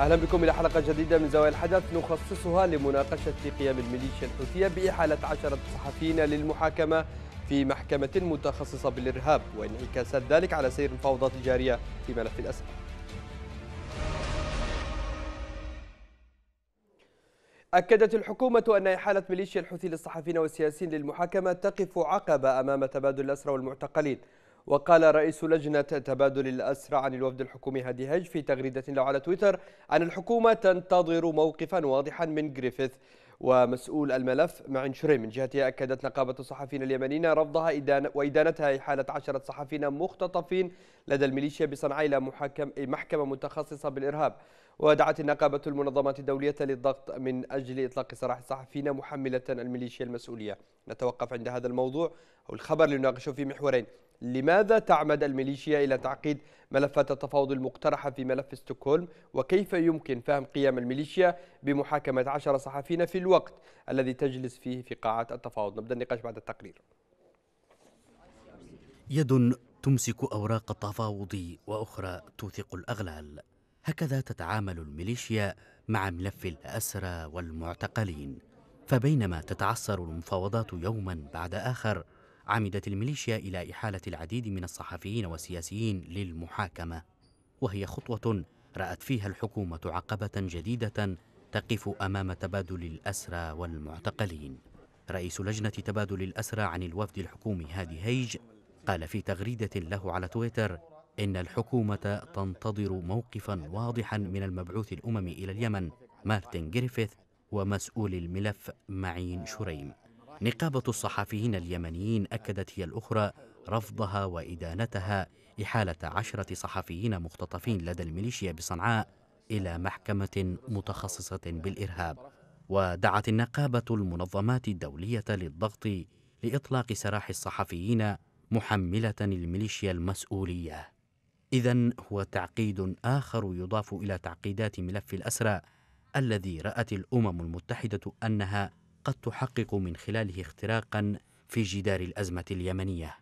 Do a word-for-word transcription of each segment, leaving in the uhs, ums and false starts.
أهلا بكم إلى حلقة جديدة من زوايا الحدث نخصصها لمناقشة قيام الميليشيا الحوثية بإحالة عشرة صحفيين للمحاكمة في محكمة متخصصة بالإرهاب وانعكاسات ذلك على سير الفوضى الجارية في ملف الأسرى. أكدت الحكومة أن إحالة ميليشيا الحوثي للصحفيين والسياسيين للمحاكمة تقف عقبة أمام تبادل الأسرى والمعتقلين. وقال رئيس لجنة تبادل الأسرى عن الوفد الحكومي هادي هجج في تغريدة له على تويتر أن الحكومة تنتظر موقفا واضحا من غريفيث ومسؤول الملف معين شريم. من جهتها أكدت نقابة الصحفيين اليمنيين رفضها وإدانتها إحالة عشرة صحفيين مختطفين لدى الميليشيا بصنعاء إلى محكمة متخصصة بالإرهاب. ودعت النقابة المنظمات الدولية للضغط من أجل إطلاق سراح الصحفيين محملة الميليشيا المسؤولية. نتوقف عند هذا الموضوع أو الخبر لنناقشه في محورين: لماذا تعمد الميليشيا إلى تعقيد ملفات التفاوض المقترحة في ملف ستوكهولم؟ وكيف يمكن فهم قيام الميليشيا بمحاكمة عشرة صحفيين في الوقت الذي تجلس فيه في قاعة التفاوض؟ نبدأ النقاش بعد التقرير. يد تمسك أوراق التفاوض وأخرى توثق الأغلال، هكذا تتعامل الميليشيا مع ملف الأسرى والمعتقلين. فبينما تتعثر المفاوضات يوما بعد آخر، عمدت الميليشيا إلى إحالة العديد من الصحفيين والسياسيين للمحاكمة، وهي خطوة رأت فيها الحكومة عقبة جديدة تقف أمام تبادل الأسرى والمعتقلين. رئيس لجنة تبادل الأسرى عن الوفد الحكومي هادي هيج قال في تغريدة له على تويتر إن الحكومة تنتظر موقفا واضحا من المبعوث الأممي إلى اليمن مارتن غريفيث ومسؤول الملف معين شريم. نقابة الصحفيين اليمنيين أكدت هي الأخرى رفضها وإدانتها إحالة عشرة صحفيين مختطفين لدى الميليشيا بصنعاء إلى محكمة متخصصة بالإرهاب. ودعت النقابة المنظمات الدولية للضغط لإطلاق سراح الصحفيين محملة الميليشيا المسؤولية. إذن هو تعقيد آخر يضاف إلى تعقيدات ملف الأسرى الذي رأت الأمم المتحدة أنها قد تحقق من خلاله اختراقا في جدار الأزمة اليمنية،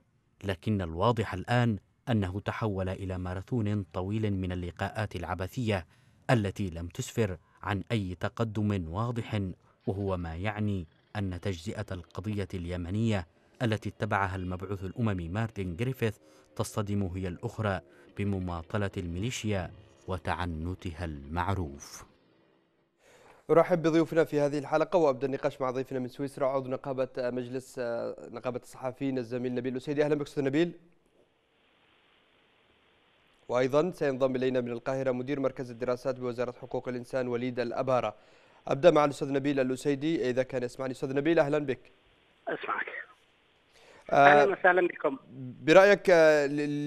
لكن الواضح الآن أنه تحول إلى ماراثون طويل من اللقاءات العبثية التي لم تسفر عن أي تقدم واضح، وهو ما يعني أن تجزئة القضية اليمنية التي اتبعها المبعوث الأممي مارتن غريفيث تصطدم هي الأخرى بمماطلة الميليشيا وتعنتها المعروف. أرحب بضيوفنا في هذه الحلقة وأبدأ النقاش مع ضيفنا من سويسرا عضو نقابة مجلس نقابة الصحفيين الزميل نبيل الأوسيدي. أهلا بك أستاذ نبيل. وأيضا سينضم إلينا من القاهرة مدير مركز الدراسات بوزارة حقوق الإنسان وليد الأبهرة. أبدأ مع الأستاذ نبيل الأوسيدي إذا كان يسمعني. أستاذ نبيل أهلا بك. أسمعك. أهلا وسهلا بكم. برأيك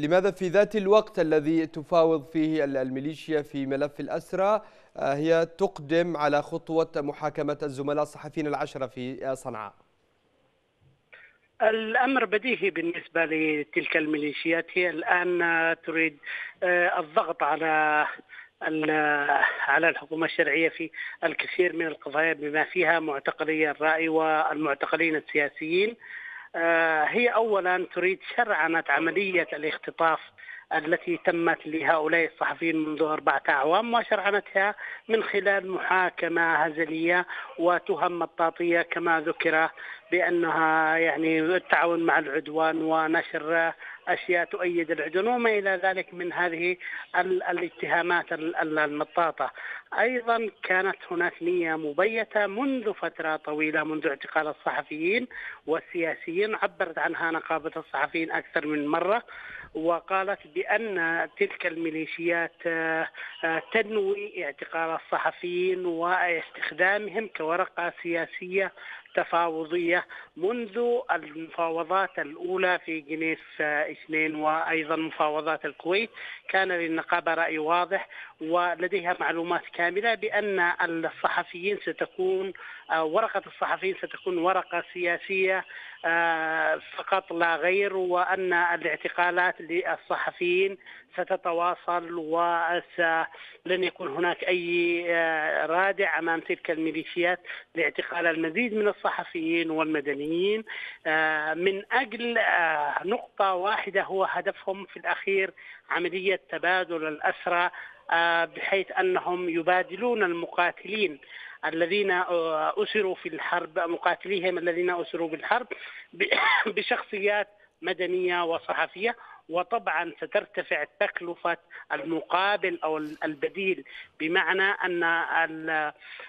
لماذا في ذات الوقت الذي تفاوض فيه الميليشيا في ملف الأسرى هي تقدم على خطوة محاكمة الزملاء الصحفيين العشرة في صنعاء؟ الأمر بديهي بالنسبة لتلك الميليشيات، هي الآن تريد الضغط على على الحكومة الشرعية في الكثير من القضايا بما فيها معتقلي الرأي والمعتقلين السياسيين. هي أولا تريد شرعنة عملية الاختطاف التي تمت لهؤلاء الصحفيين منذ أربعة أعوام وشرعنتها من خلال محاكمة هزلية وتهم مطاطية كما ذكر بأنها يعني التعاون مع العدوان ونشر أشياء تؤيد العدوان وما إلى ذلك من هذه الاتهامات المطاطة. أيضا كانت هناك نية مبيتة منذ فترة طويلة منذ اعتقال الصحفيين والسياسيين، عبرت عنها نقابة الصحفيين أكثر من مرة وقالت بأن تلك الميليشيات تنوي اعتقال الصحفيين واستخدامهم كورقة سياسية تفاوضية منذ المفاوضات الأولى في جنيف اثنين. وأيضا مفاوضات الكويت كان للنقابة رأي واضح ولديها معلومات كاملة بأن الصحفيين ستكون ورقة الصحفيين ستكون ورقة سياسية فقط لا غير، وأن الاعتقالات للصحفيين ستتواصل ولن يكون هناك أي رادع أمام تلك الميليشيات لاعتقال المزيد من الصحفيين والمدنيين من أجل نقطة واحدة هو هدفهم في الأخير عملية تبادل الأسرى، بحيث أنهم يبادلون المقاتلين الذين أسروا في الحرب مقاتليهم الذين أسروا بالحرب بشخصيات مدنية وصحفية، وطبعا سترتفع تكلفة المقابل أو البديل، بمعنى أن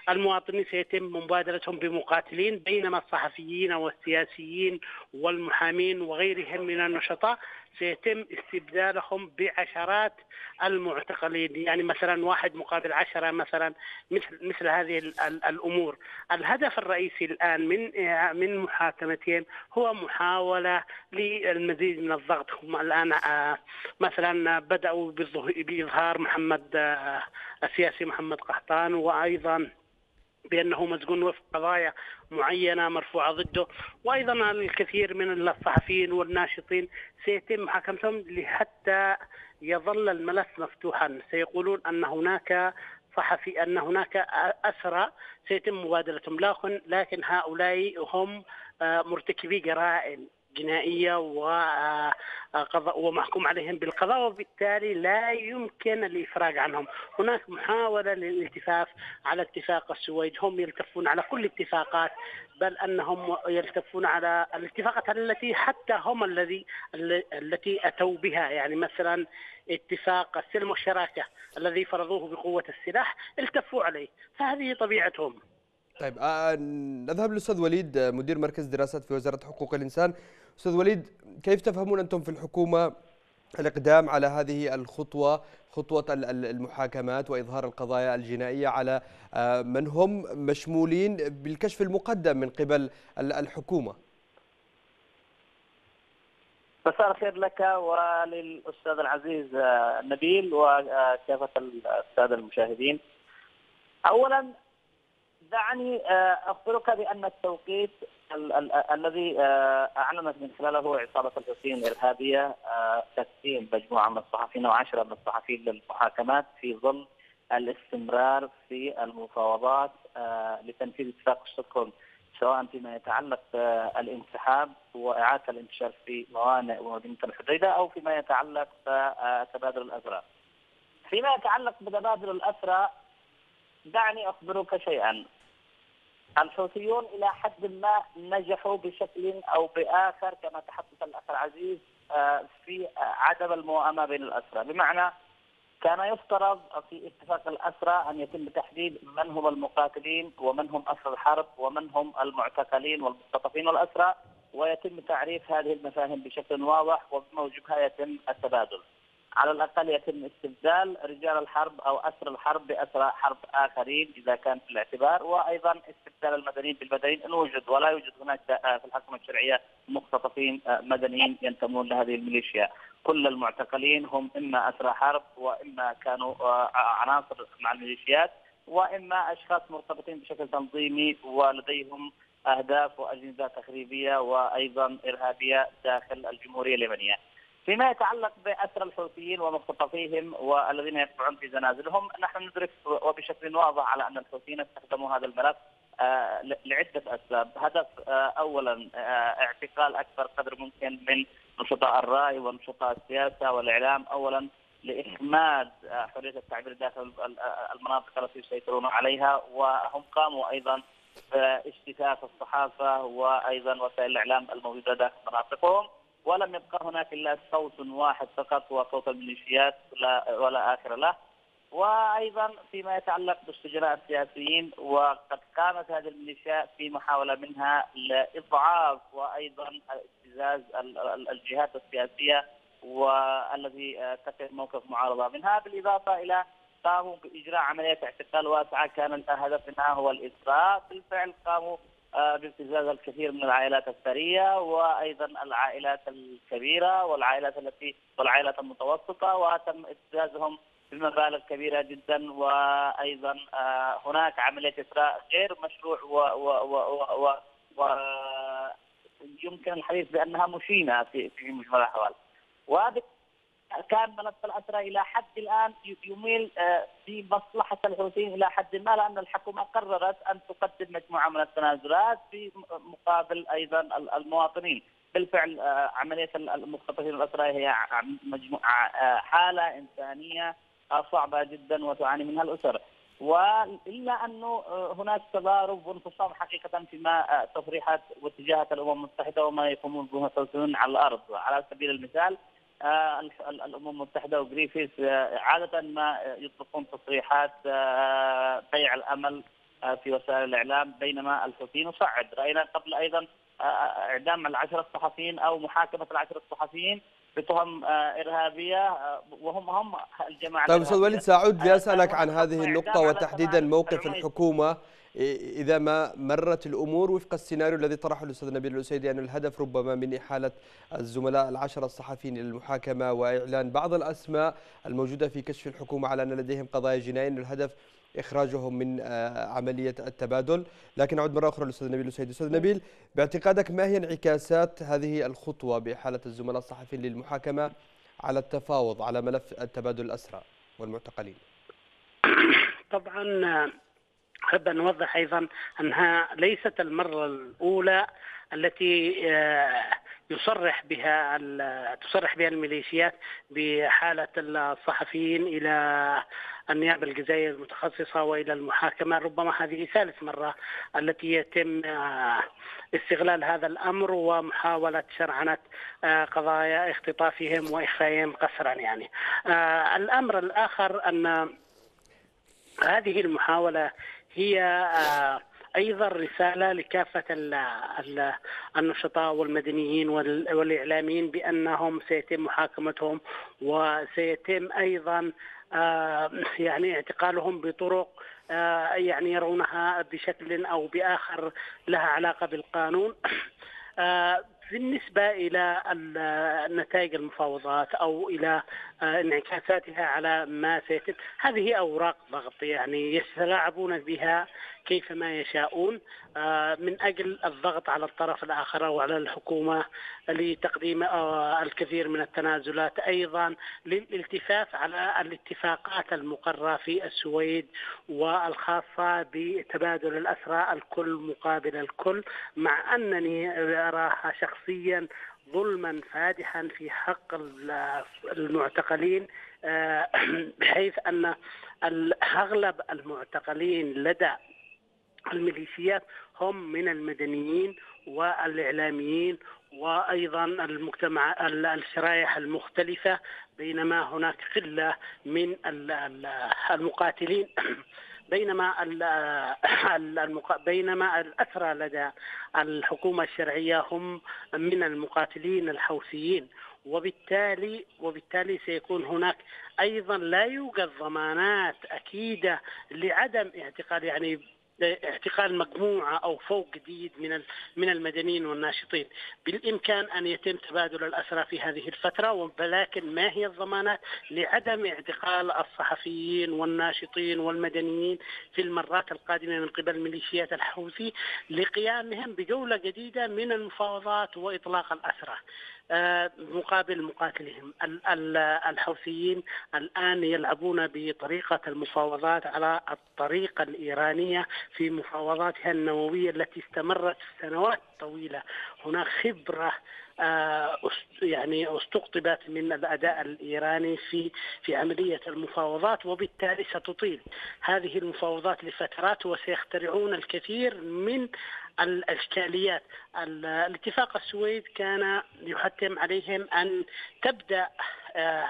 المواطنين سيتم مبادلتهم بمقاتلين، بينما الصحفيين والسياسيين والمحامين وغيرهم من النشطاء سيتم استبدالهم بعشرات المعتقلين، يعني مثلا واحد مقابل عشرة مثلا، مثل مثل هذه الأمور. الهدف الرئيسي الآن من من محاكمتهم هو محاولة للمزيد من الضغط. هم الآن مثلا بدأوا بإظهار محمد السياسي محمد قحطان، وأيضا بأنه مسجون وفق قضايا معينة مرفوعة ضده، وأيضا الكثير من الصحفيين والناشطين سيتم محاكمتهم حتى يظل الملف مفتوحا. سيقولون أن هناك صحفي أن هناك أسرى سيتم مبادلتهم، لكن هؤلاء هم مرتكبي جرائم جنائية ومحكوم عليهم بالقضاء، وبالتالي لا يمكن الإفراج عنهم. هناك محاولة للالتفاف على اتفاق السويد، هم يلتفون على كل الاتفاقات، بل أنهم يلتفون على الاتفاقات التي حتى هم الذي التي أتوا بها، يعني مثلا اتفاق السلم والشراكة الذي فرضوه بقوة السلاح التفوا عليه، فهذه طبيعتهم. طيب آه نذهب للأستاذ وليد، مدير مركز دراسات في وزارة حقوق الإنسان. أستاذ وليد، كيف تفهمون أنتم في الحكومة الإقدام على هذه الخطوة، خطوة المحاكمات وإظهار القضايا الجنائية على آه من هم مشمولين بالكشف المقدم من قبل الحكومة؟ مساء الخير لك وللأستاذ العزيز نبيل وكافة السادة المشاهدين. أولا دعني أخبرك بأن التوقيت ال ال الذي أعلنت من خلاله عصابة الحوثيين الإرهابية تسليم مجموعة من الصحفيين وعشرة من الصحفيين للمحاكمات في ظل الاستمرار في المفاوضات لتنفيذ اتفاق ستوكهولم، سواء فيما يتعلق بالانسحاب وإعادة الانتشار في موانئ ومدينة الحديدة أو فيما يتعلق بتبادل الأسرى. فيما يتعلق بتبادل الأسرى دعني أخبرك شيئا، الحوثيون إلى حد ما نجحوا بشكل أو بآخر كما تحدث الأخ العزيز في عدم الموائمة بين الأسرى، بمعنى كان يفترض في اتفاق الأسرى أن يتم تحديد من هم المقاتلين ومن هم أسرى الحرب ومن هم المعتقلين والمختطفين والأسرى، ويتم تعريف هذه المفاهيم بشكل واضح وبموجبها يتم التبادل. على الأقل يتم استبدال رجال الحرب أو أسر الحرب بأسرى حرب آخرين إذا كان في الاعتبار، وأيضا استبدال المدنيين بالمدنيين إن وجد، ولا يوجد هناك في الحكومة الشرعية مختطفين مدنيين ينتمون لهذه الميليشيا. كل المعتقلين هم إما أسرى حرب وإما كانوا عناصر مع الميليشيات وإما أشخاص مرتبطين بشكل تنظيمي ولديهم أهداف وأجندة تخريبية وأيضا إرهابية داخل الجمهورية اليمنية. فيما يتعلق بأسر الحوثيين ومختطفيهم والذين يقعون في زنازلهم، نحن ندرك وبشكل واضح على أن الحوثيين استخدموا هذا الملف لعدة أسباب. هدف أولا اعتقال أكبر قدر ممكن من نشطاء الرأي ونشطاء السياسة والإعلام، أولا لإخماد حرية التعبير داخل المناطق التي يسيطرون عليها، وهم قاموا أيضا باجتثاث الصحافة وأيضا وسائل الإعلام الموجودة داخل مناطقهم، ولم يبقى هناك إلا صوت واحد فقط وصوت الميليشيات ولا آخر له. وأيضا فيما يتعلق بالسجناء السياسيين، وقد قامت هذه الميليشيات في محاولة منها لإضعاف وأيضا ابتزاز الجهات السياسية والتي تقف موقف معارضة منها، بالإضافة إلى قاموا بإجراء عملية اعتقال واسعة كان الهدف منها هو الإسراء. بالفعل قاموا بابتزاز الكثير من العائلات الثرية وأيضا العائلات الكبيرة والعائلات التي والعائلات المتوسطة، وتم ابتزازهم بمبالغ كبيرة جدا. وأيضا هناك عملية إسراء غير مشروع و, و, و, و, و, و يمكن الحديث بأنها مشينة في في مجمل الأحوال. وهذه كان ملف الأسرى إلى حد الآن يميل بمصلحة الحوثيين إلى حد ما، لأن الحكومة قررت أن تقدم مجموعة من التنازلات في مقابل أيضا المواطنين. بالفعل عملية المختطفين الأسرى هي مجموعة حالة إنسانية صعبة جدا وتعاني منها الأسر، وإلا أنه هناك تضارب وانفصام حقيقة فيما تصريحات واتجاهات الأمم المتحدة وما يقومون به المسؤولين على الأرض. على سبيل المثال الأمم المتحدة وغريفيث عادة ما يطلقون تصريحات بيع الأمل في وسائل الإعلام، بينما الحوثيين صعد رأينا قبل أيضا إعدام العشرة الصحفيين أو محاكمة العشرة الصحفيين بتهم إرهابية، وهم هم الجماعة. طيب أستاذ وليد ساعود بدي أسألك عن هذه النقطة وتحديدا موقف الحكومة إذا ما مرت الأمور وفق السيناريو الذي طرحه الأستاذ نبيل العسيدي، أن الهدف ربما من إحالة الزملاء العشرة الصحفيين إلى المحاكمة وإعلان بعض الأسماء الموجودة في كشف الحكومة على أن لديهم قضايا جنائية، أن الهدف إخراجهم من عملية التبادل. لكن أعود مرة أخرى للأستاذ نبيل العسيدي. أستاذ نبيل، باعتقادك ما هي انعكاسات هذه الخطوة بإحالة الزملاء الصحفيين للمحاكمة على التفاوض على ملف التبادل الأسرى والمعتقلين؟ طبعا أحب أن أوضح أيضا أنها ليست المرة الأولى التي يصرح بها تصرح بها الميليشيات بحالة الصحفيين إلى النيابة الجزائية المتخصصة وإلى المحاكمة، ربما هذه ثالث مرة التي يتم استغلال هذا الأمر ومحاولة شرعنة قضايا اختطافهم وإخفائهم قسرا. يعني الأمر الآخر أن هذه المحاولة هي أيضا رسالة لكافة النشطاء والمدنيين والإعلاميين بأنهم سيتم محاكمتهم وسيتم أيضا يعني اعتقالهم بطرق يعني يرونها بشكل أو بآخر لها علاقة بالقانون. بالنسبة إلى نتائج المفاوضات أو إلى انعكاساتها على ما سيتم، هذه أوراق ضغط يعني يتلاعبون بها كيفما يشاءون من أجل الضغط على الطرف الآخر وعلى الحكومة لتقديم الكثير من التنازلات، أيضا للالتفاف على الاتفاقات المقررة في السويد والخاصة بتبادل الأسرى الكل مقابل الكل، مع أنني أراها شخصيا ظلما فادحا في حق المعتقلين، بحيث أن أغلب المعتقلين لدى الميليشيات هم من المدنيين والإعلاميين وأيضا المجتمع الشرائح المختلفة، بينما هناك قلة من المقاتلين، بينما بينما الأسرى لدى الحكومة الشرعية هم من المقاتلين الحوثيين، وبالتالي وبالتالي سيكون هناك أيضا لا يوجد ضمانات أكيدة لعدم اعتقال يعني اعتقال مجموعة أو فوق جديد من من المدنيين والناشطين. بالإمكان أن يتم تبادل الأسرى في هذه الفترة، ولكن ما هي الضمانات لعدم اعتقال الصحفيين والناشطين والمدنيين في المرات القادمة من قبل ميليشيات الحوثي لقيامهم بجولة جديدة من المفاوضات وإطلاق الأسرى مقابل مقاتلهم؟ الحوثيين الآن يلعبون بطريقة المفاوضات على الطريقة الإيرانية في مفاوضاتها النووية التي استمرت سنوات طويلة. هناك خبرة يعني استقطبت من الأداء الإيراني في في عملية المفاوضات، وبالتالي ستطيل هذه المفاوضات لفترات وسيخترعون الكثير من الإشكاليات. الاتفاق السويد كان يحتم عليهم أن تبدأ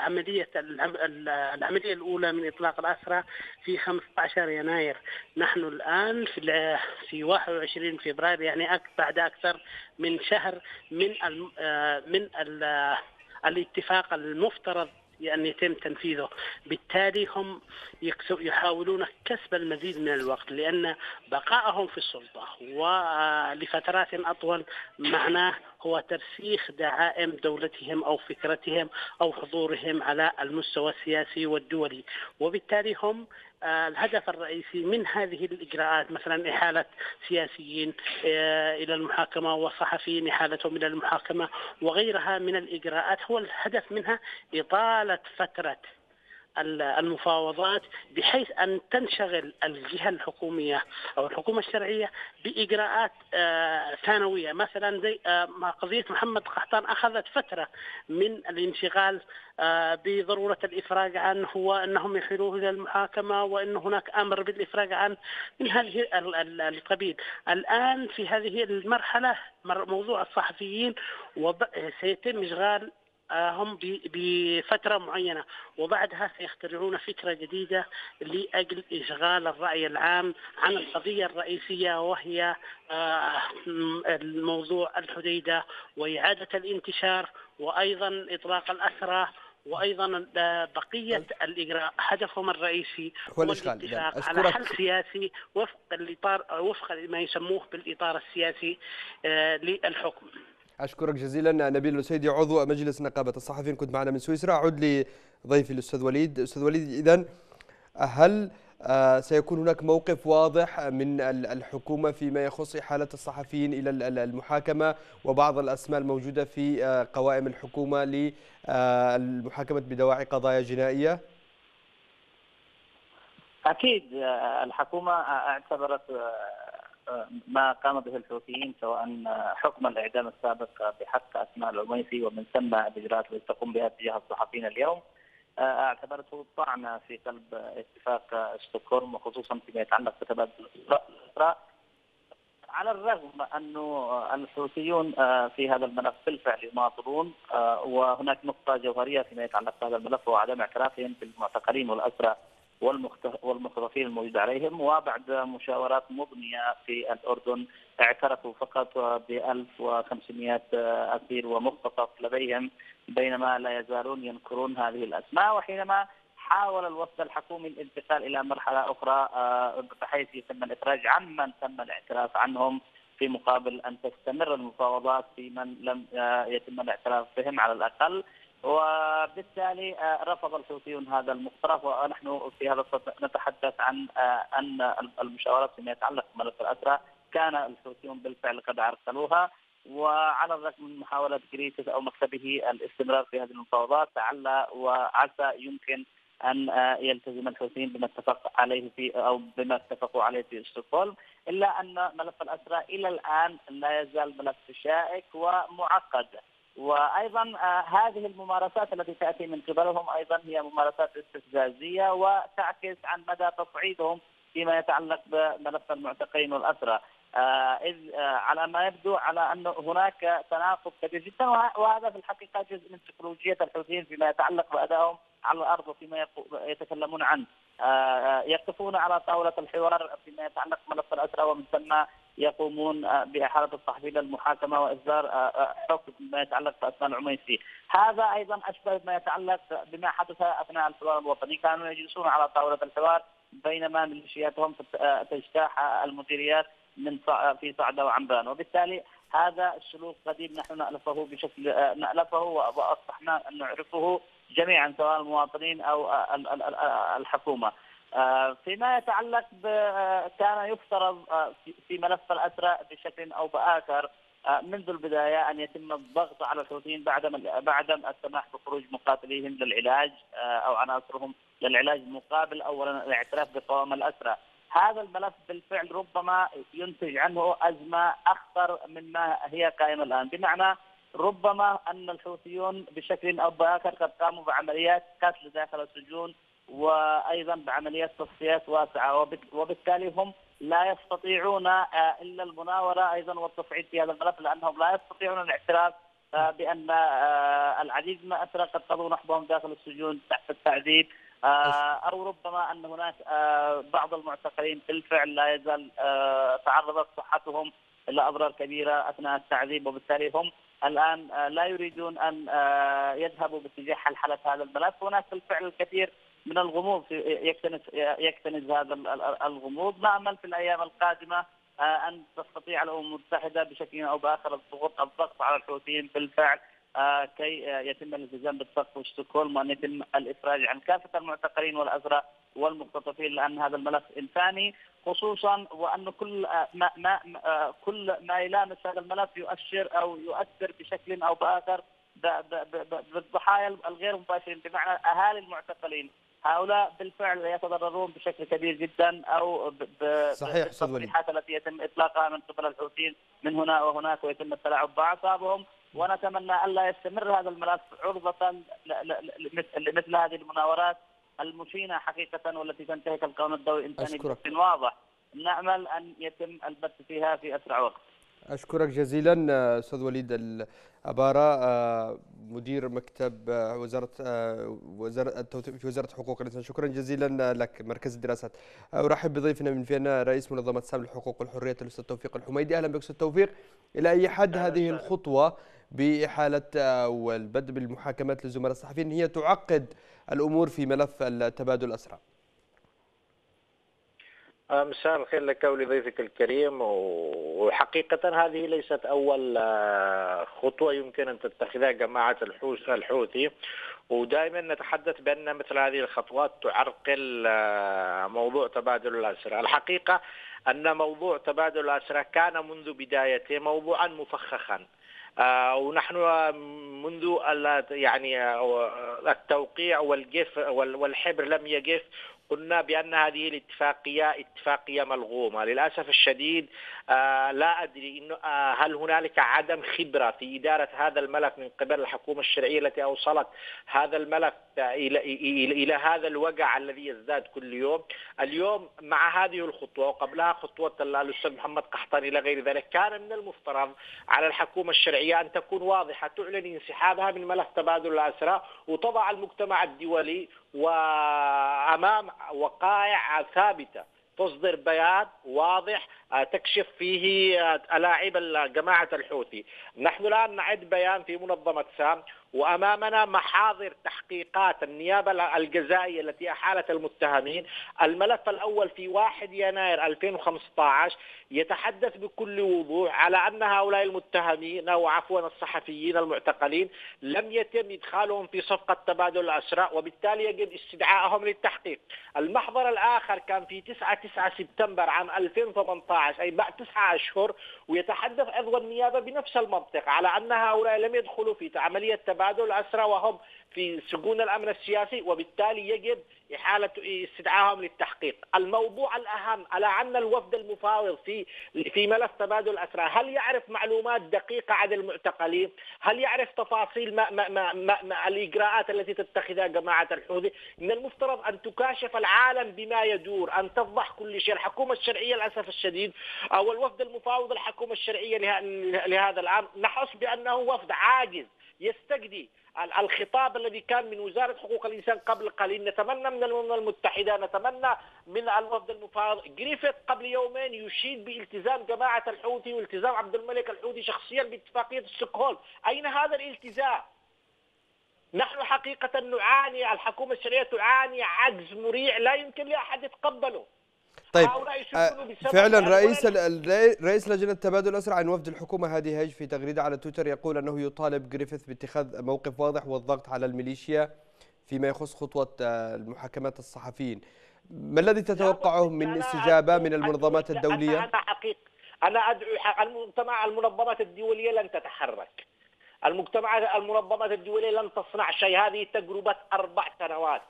عملية العملية الأولى من إطلاق الأسرى في خمسة عشر يناير، نحن الآن في في واحد وعشرين فبراير، يعني بعد أكثر من شهر من من الاتفاق المفترض يعني يتم تنفيذه. بالتالي هم يحاولون كسب المزيد من الوقت، لأن بقائهم في السلطة ولفترات أطول معناه هو ترسيخ دعائم دولتهم أو فكرتهم أو حضورهم على المستوى السياسي والدولي، وبالتالي هم الهدف الرئيسي من هذه الإجراءات، مثلا إحالة سياسيين إلى المحاكمة وصحفيين إحالتهم إلى المحاكمة وغيرها من الإجراءات، هو الهدف منها إطالة فترة المفاوضات بحيث أن تنشغل الجهة الحكومية أو الحكومة الشرعية بإجراءات ثانوية، مثلا زي قضية محمد قحطان أخذت فترة من الانشغال بضرورة الإفراج عنه وأنهم يحيلوه إلى المحاكمة وأن هناك أمر بالإفراج عنه من هذه القبيل. الآن في هذه المرحلة موضوع الصحفيين وسيتم إشغال هم بفترة معينة وبعدها سيخترعون فكرة جديدة لأجل إشغال الرأي العام عن القضية الرئيسية وهي الموضوع الحديدة وإعادة الانتشار وأيضا إطلاق الأسرى وأيضا بقية الإجراء. هدفهم الرئيسي هو الاتفاق على حل سياسي وفق الإطار وفق ما يسموه بالإطار السياسي للحكم. أشكرك جزيلا نبيل الأوسيدي عضو مجلس نقابة الصحفيين، كنت معنا من سويسرا. أعود لضيفي الأستاذ وليد. أستاذ وليد، إذن هل سيكون هناك موقف واضح من الحكومة فيما يخص إحالة الصحفيين إلى المحاكمة وبعض الأسماء الموجودة في قوائم الحكومة للمحاكمة بدواعي قضايا جنائية؟ أكيد الحكومة اعتبرت ما قام به الحوثيين سواء حكم الإعدام السابق بحق أسماء العميسي ومن ثم الإجراءات التي تقوم بها تجاه الصحفيين اليوم اعتبرته طعن في قلب اتفاق ستوكهولم وخصوصا فيما يتعلق بتبادل الأسرى، على الرغم أنه الحوثيون في هذا الملف بالفعل يماطلون، وهناك نقطة جوهرية فيما يتعلق بهذا الملف وعدم اعترافهم بالمعتقلين والأسرى والمختطفين الموجود عليهم. وبعد مشاورات مضنية في الأردن اعترفوا فقط ب ألف وخمسمائة أسير ومختطف لديهم، بينما لا يزالون ينكرون هذه الأسماء. وحينما حاول الوفد الحكومي الانتقال إلى مرحلة أخرى بحيث يتم الإخراج عمن تم الاعتراف عنهم في مقابل أن تستمر المفاوضات في من لم يتم الاعتراف بهم على الأقل، وبالتالي رفض الحوثيون هذا المقترح. ونحن في هذا الصدد نتحدث عن أن المشاورات فيما يتعلق بملف الأسرى كان الحوثيون بالفعل قد عرقلوها، وعلى الرغم من محاولة جريتس أو مكتبه الاستمرار في هذه المفاوضات لعل وعسى يمكن أن يلتزم الحوثيين بما اتفق عليه في أو بما اتفقوا عليه في ستوكهولم، إلا أن ملف الأسرى إلى الآن لا يزال ملف شائك ومعقد. وأيضا هذه الممارسات التي تأتي من قبلهم أيضا هي ممارسات استفزازية وتعكس عن مدى تصعيدهم فيما يتعلق بملف المعتقلين والأسرى، إذ على ما يبدو على أن هناك تناقض كبير جدا، وهذا في الحقيقة جزء من سيكولوجية الحوثيين فيما يتعلق بأدائهم على الأرض وفيما يتكلمون عنه. يقفون على طاولة الحوار فيما يتعلق بملف الأسرى ومن ثم يقومون بإحالة الصحفيين للمحاكمة وإصدار حكم ما يتعلق بأسماء العميسي. هذا أيضا أشبه بما يتعلق بما حدث أثناء الحوار الوطني، كانوا يجلسون على طاولة الحوار بينما ميليشياتهم تجتاح المديريات من في صعدة وعنبان، وبالتالي هذا السلوك قديم نحن نألفه بشكل نألفه وأصبحنا أن نعرفه جميعا سواء المواطنين أو الحكومة. فيما يتعلق كان يفترض في ملف الأسرى بشكل أو بآخر منذ البداية أن يتم الضغط على الحوثيين بعدم بعدم السماح بخروج مقاتليهم للعلاج أو عناصرهم للعلاج مقابل أولا الاعتراف بقوام الأسرى. هذا الملف بالفعل ربما ينتج عنه أزمة أخطر مما هي قائمة الآن، بمعنى ربما أن الحوثيون بشكل أو بآخر قد قاموا بعمليات قتل داخل السجون وأيضا بعمليات تصفيات واسعة، وبالتالي هم لا يستطيعون إلا المناورة أيضا والتصعيد في هذا الملف، لأنهم لا يستطيعون الاعتراف بأن العديد من الأسرى قد قضوا نحبهم داخل السجون تحت التعذيب، أو ربما أن هناك بعض المعتقلين بالفعل لا يزال تعرضت صحتهم إلى أضرار كبيرة أثناء التعذيب، وبالتالي هم الآن لا يريدون أن يذهبوا باتجاه حل هذا الملف. هناك بالفعل الكثير من الغموض يكتنز يكتنز هذا الغموض. نأمل في الأيام القادمة أن تستطيع الأمم المتحدة بشكل أو بآخر الضغط الضغط على الحوثيين بالفعل كي يتم الالتزام بالصف وستوكهولم وأن يتم الإفراج عن كافة المعتقلين والأسرى والمقتطفين، لأن هذا الملف إنساني خصوصا، وأن كل ما, ما كل ما يلامس هذا الملف يؤشر أو يؤثر بشكل أو بآخر بالضحايا الغير مباشرين، بمعنى أهالي المعتقلين هؤلاء بالفعل يتضررون بشكل كبير جدا أو بالتصريحات التي يتم إطلاقها من قبل الحوثيين من هنا وهناك، ويتم التلاعب بأعصابهم. ونتمنى ألا يستمر هذا الملف عرضة لمثل هذه المناورات المشينة حقيقة والتي تنتهك القانون الدولي الإنساني بشكل واضح. نأمل أن يتم البت فيها في أسرع وقت. أشكرك جزيلا أستاذ وليد الأبارة، مدير مكتب وزارة وزارة وزارة حقوق الإنسان، شكرا جزيلا لك. مركز الدراسات. أرحب بضيفنا من فيينا رئيس منظمة سام للحقوق والحريات الأستاذ توفيق الحميدي. أهلا بك أستاذ توفيق. إلى أي حد هذه الخطوة بإحالة والبدء بالمحاكمات للزملاء الصحفيين هي تعقد الأمور في ملف التبادل الأسرى؟ مساء الخير لك ولضيفك الكريم. وحقيقة هذه ليست أول خطوة يمكن أن تتخذها جماعة الحوثي، ودائما نتحدث بأن مثل هذه الخطوات تعرقل موضوع تبادل الأسرى. الحقيقة أن موضوع تبادل الأسرى كان منذ بدايته موضوعا مفخخا، ونحن منذ يعني التوقيع والجف والحبر لم يجف قلنا بأن هذه الاتفاقية اتفاقية ملغومة. للأسف الشديد لا أدري إنه هل هنالك عدم خبرة في إدارة هذا الملف من قبل الحكومة الشرعية التي أوصلت هذا الملف إلى, إلى هذا الوجع الذي يزداد كل يوم. اليوم مع هذه الخطوة وقبلها خطوة الأستاذ محمد قحطان إلى غير ذلك، كان من المفترض على الحكومة الشرعية أن تكون واضحة، تعلن انسحابها من ملف تبادل الأسرى وتضع المجتمع الدولي وأمام وقائع ثابتة، تصدر بيان واضح تكشف فيه ألاعيب جماعة الحوثي. نحن الآن نعد بيان في منظمة سام، وأمامنا محاضر تحقيقات النيابة الجزائية التي أحالت المتهمين. الملف الأول في واحد يناير ألفين وخمسة عشر يتحدث بكل وضوح على أن هؤلاء المتهمين أو عفوا الصحفيين المعتقلين لم يتم إدخالهم في صفقة تبادل الأسرى، وبالتالي يجب استدعائهم للتحقيق. المحضر الآخر كان في تسعة تسعة سبتمبر عام ألفين وثمانية عشر، أي بعد تسعة أشهر، ويتحدث عضو النيابة بنفس المنطق على أن هؤلاء لم يدخلوا في عملية تبادل الأسرى وهم في سجون الأمن السياسي، وبالتالي يجب إحالة استدعائهم للتحقيق. الموضوع الأهم على أن الوفد المفاوض في في ملف تبادل الأسرى هل يعرف معلومات دقيقة عن المعتقلين؟ هل يعرف تفاصيل ما ما ما ما ما الإجراءات التي تتخذها جماعة الحوثي؟ من المفترض أن تكاشف العالم بما يدور، أن تفضح كل شيء. الحكومة الشرعية للأسف الشديد أو الوفد المفاوض الحكومة الشرعية لهذا الأمر نحس بأنه وفد عاجز يستجدي الخطاب الذي كان من وزارة حقوق الإنسان قبل قليل. نتمنى من الأمم المتحدة، نتمنى من الوفد المفاوض. جريفيث قبل يومين يشيد بالتزام جماعة الحوثي والتزام عبد الملك الحوثي شخصيا باتفاقية ستوكهولم. أين هذا الالتزام؟ نحن حقيقة نعاني، الحكومة الشرعية تعاني عجز مريع لا يمكن لأحد يتقبله. طيب فعلا رئيس رئيس لجنه تبادل الأسرى عن وفد الحكومه هادي هاج في تغريده على تويتر يقول انه يطالب جريفيث باتخاذ موقف واضح والضغط على الميليشيا فيما يخص خطوه المحاكمات الصحفيين. ما الذي تتوقعه من استجابه من المنظمات الدوليه؟ انا حقيقه انا ادعو المجتمع، المنظمات الدوليه لن تتحرك، المجتمع المنظمات الدولية لن تصنع شيء. هذه تجربة أربع سنوات.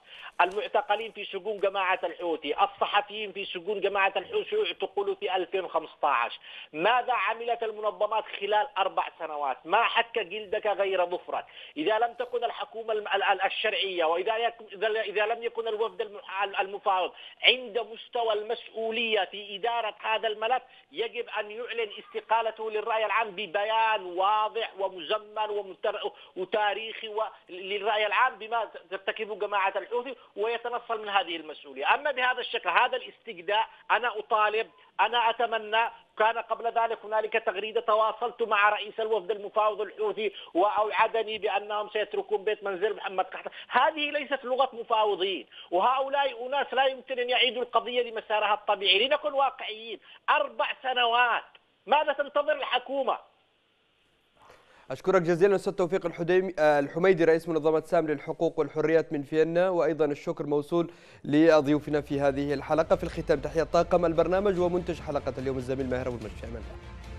المعتقلين في سجون جماعة الحوثي، الصحفيين في سجون جماعة الحوثي اعتقلوا في ألفين وخمسة عشر. ماذا عملت المنظمات خلال أربع سنوات؟ ما حك جلدك غير ظفرك. إذا لم تكن الحكومة الشرعية وإذا إذا لم يكن الوفد المفاوض عند مستوى المسؤولية في إدارة هذا الملف، يجب أن يعلن استقالته للرأي العام ببيان واضح ومزمن وتاريخي للرأي العام بما ترتكبه جماعة الحوثي ويتنصل من هذه المسؤولية. أما بهذا الشكل، هذا الاستجداء، أنا أطالب، أنا أتمنى. كان قبل ذلك هنالك تغريدة تواصلت مع رئيس الوفد المفاوض الحوثي وأوعدني بأنهم سيتركون بيت منزل محمد قحطان. هذه ليست لغة مفاوضين، وهؤلاء أناس لا يمكن أن يعيدوا القضية لمسارها الطبيعي. لنكن واقعيين، أربع سنوات ماذا تنتظر الحكومة؟ أشكرك جزيلا أستاذ توفيق الحميدي رئيس منظمة سام للحقوق والحريات من فيينا، وأيضا الشكر موصول لضيوفنا في هذه الحلقة. في الختام تحية طاقم البرنامج ومنتج حلقة اليوم الزميل ماهر أبو المشاعي.